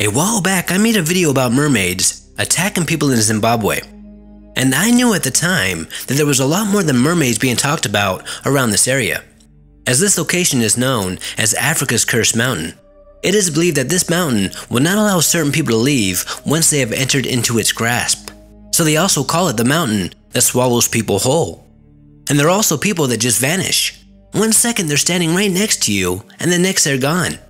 A while back, I made a video about mermaids attacking people in Zimbabwe, and I knew at the time that there was a lot more than mermaids being talked about around this area, as this location is known as Africa's Cursed Mountain. It is believed that this mountain will not allow certain people to leave once they have entered into its grasp, so they also call it the mountain that swallows people whole. And there are also people that just vanish. One second they're standing right next to you, and the next they're gone.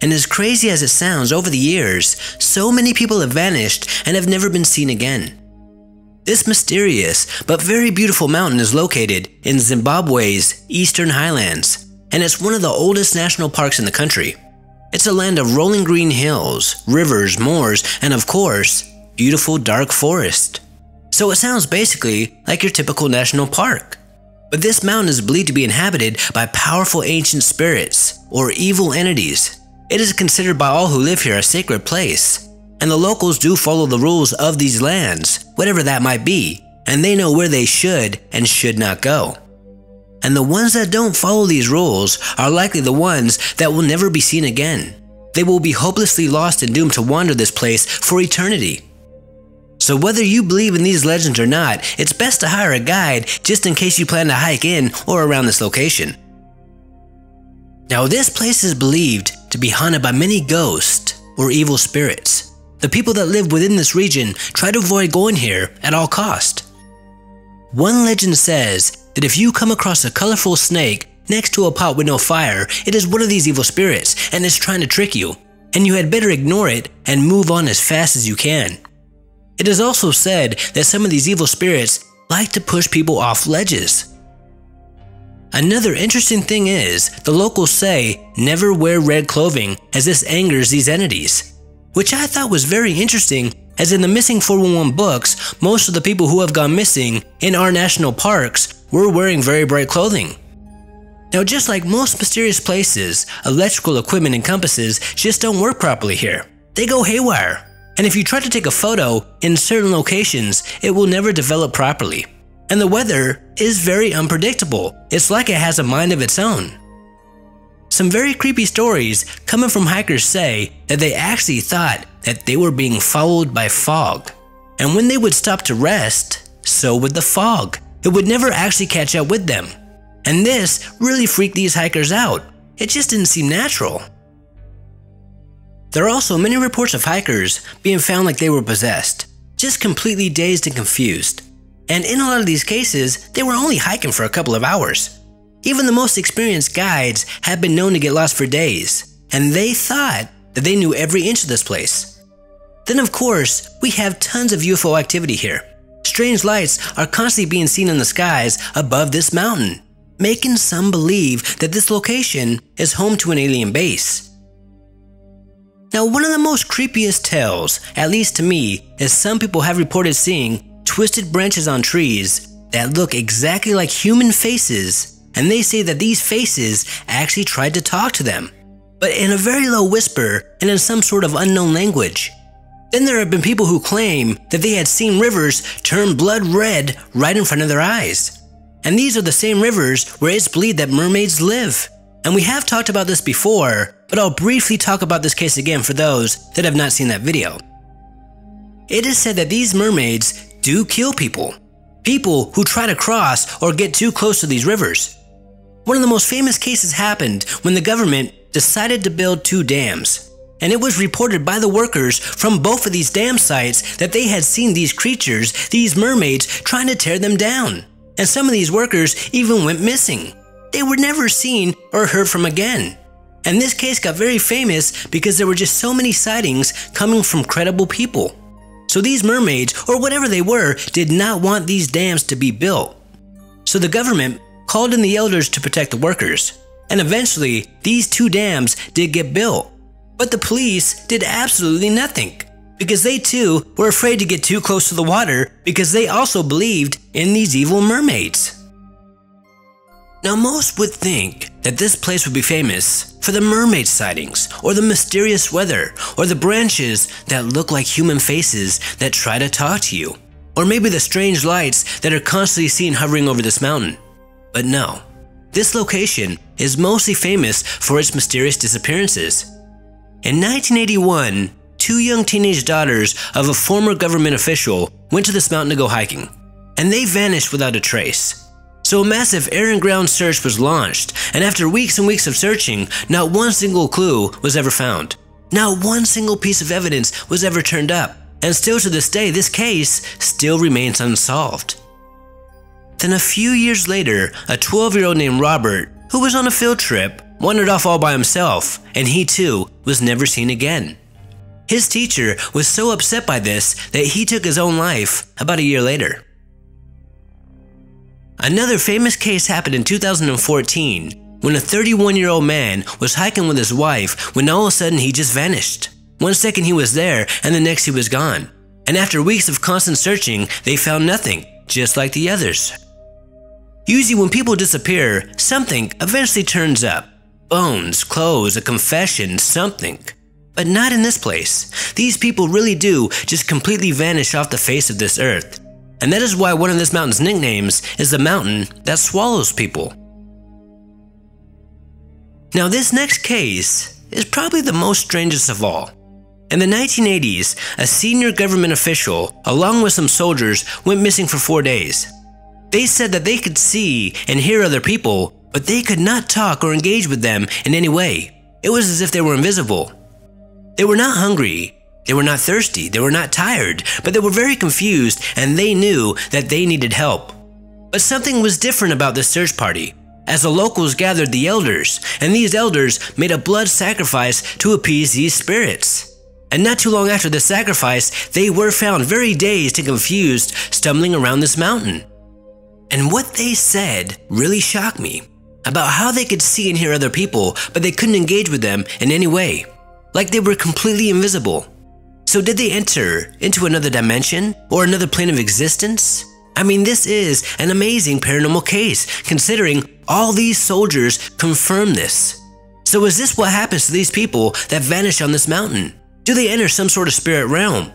And as crazy as it sounds, over the years, so many people have vanished and have never been seen again. This mysterious but very beautiful mountain is located in Zimbabwe's Eastern Highlands, and it's one of the oldest national parks in the country. It's a land of rolling green hills, rivers, moors, and of course, beautiful dark forest. So it sounds basically like your typical national park. But this mountain is believed to be inhabited by powerful ancient spirits or evil entities. It is considered by all who live here a sacred place, and the locals do follow the rules of these lands, whatever that might be, and they know where they should and should not go. And the ones that don't follow these rules are likely the ones that will never be seen again. They will be hopelessly lost and doomed to wander this place for eternity. So whether you believe in these legends or not, it's best to hire a guide just in case you plan to hike in or around this location. Now, this place is believed to be haunted by many ghosts or evil spirits. The people that live within this region try to avoid going here at all cost. One legend says that if you come across a colorful snake next to a pot with no fire, it is one of these evil spirits and is trying to trick you, and you had better ignore it and move on as fast as you can. It is also said that some of these evil spirits like to push people off ledges. Another interesting thing is, the locals say never wear red clothing as this angers these entities, which I thought was very interesting, as in the Missing 411 books, most of the people who have gone missing in our national parks were wearing very bright clothing. Now, just like most mysterious places, electrical equipment and compasses just don't work properly here. They go haywire, and if you try to take a photo in certain locations, it will never develop properly. And the weather is very unpredictable. It's like it has a mind of its own. Some very creepy stories coming from hikers say that they actually thought that they were being followed by fog. And when they would stop to rest, so would the fog. It would never actually catch up with them. And this really freaked these hikers out. It just didn't seem natural. There are also many reports of hikers being found like they were possessed, just completely dazed and confused. And in a lot of these cases, they were only hiking for a couple of hours. Even the most experienced guides have been known to get lost for days, and they thought that they knew every inch of this place. Then of course, we have tons of UFO activity here. Strange lights are constantly being seen in the skies above this mountain, making some believe that this location is home to an alien base. Now, one of the most creepiest tales, at least to me, is some people have reported seeing twisted branches on trees that look exactly like human faces, and they say that these faces actually tried to talk to them, but in a very low whisper and in some sort of unknown language. Then there have been people who claim that they had seen rivers turn blood red right in front of their eyes. And these are the same rivers where it's believed that mermaids live. And we have talked about this before, but I'll briefly talk about this case again for those that have not seen that video. It is said that these mermaids do kill people. People who try to cross or get too close to these rivers. One of the most famous cases happened when the government decided to build two dams, and it was reported by the workers from both of these dam sites that they had seen these creatures, these mermaids, trying to tear them down. And some of these workers even went missing. They were never seen or heard from again. And this case got very famous because there were just so many sightings coming from credible people. So these mermaids, or whatever they were, did not want these dams to be built. So the government called in the elders to protect the workers, and eventually these two dams did get built. But the police did absolutely nothing, because they too were afraid to get too close to the water, because they also believed in these evil mermaids. Now, most would think that this place would be famous for the mermaid sightings, or the mysterious weather, or the branches that look like human faces that try to talk to you, or maybe the strange lights that are constantly seen hovering over this mountain. But no, this location is mostly famous for its mysterious disappearances. In 1981, two young teenage daughters of a former government official went to this mountain to go hiking, and they vanished without a trace. So a massive air and ground search was launched, and after weeks and weeks of searching, not one single clue was ever found. Not one single piece of evidence was ever turned up, and still to this day, this case still remains unsolved. Then a few years later, a 12-year-old named Robert, who was on a field trip, wandered off all by himself, and he too was never seen again. His teacher was so upset by this that he took his own life about a year later. Another famous case happened in 2014 when a 31-year-old man was hiking with his wife when all of a sudden he just vanished. One second he was there and the next he was gone. And after weeks of constant searching, they found nothing, just like the others. Usually when people disappear, something eventually turns up. Bones, clothes, a confession, something. But not in this place. These people really do just completely vanish off the face of this earth. And that is why one of this mountain's nicknames is the mountain that swallows people. Now this next case is probably the most strangest of all. In the 1980s, a senior government official, along with some soldiers, went missing for 4 days. They said that they could see and hear other people, but they could not talk or engage with them in any way. It was as if they were invisible. They were not hungry. They were not thirsty, they were not tired, but they were very confused and they knew that they needed help. But something was different about this search party, as the locals gathered the elders, and these elders made a blood sacrifice to appease these spirits. And not too long after the sacrifice, they were found very dazed and confused, stumbling around this mountain. And what they said really shocked me, about how they could see and hear other people, but they couldn't engage with them in any way, like they were completely invisible. So did they enter into another dimension or another plane of existence? I mean, this is an amazing paranormal case considering all these soldiers confirm this. So is this what happens to these people that vanish on this mountain? Do they enter some sort of spirit realm?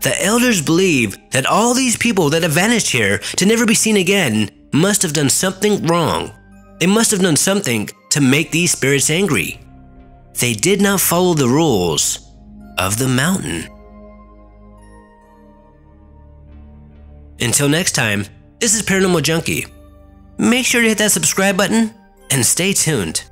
The elders believe that all these people that have vanished here to never be seen again must have done something wrong. They must have done something to make these spirits angry. They did not follow the rules of the mountain. Until next time, this is Paranormal Junkie. Make sure to hit that subscribe button and stay tuned.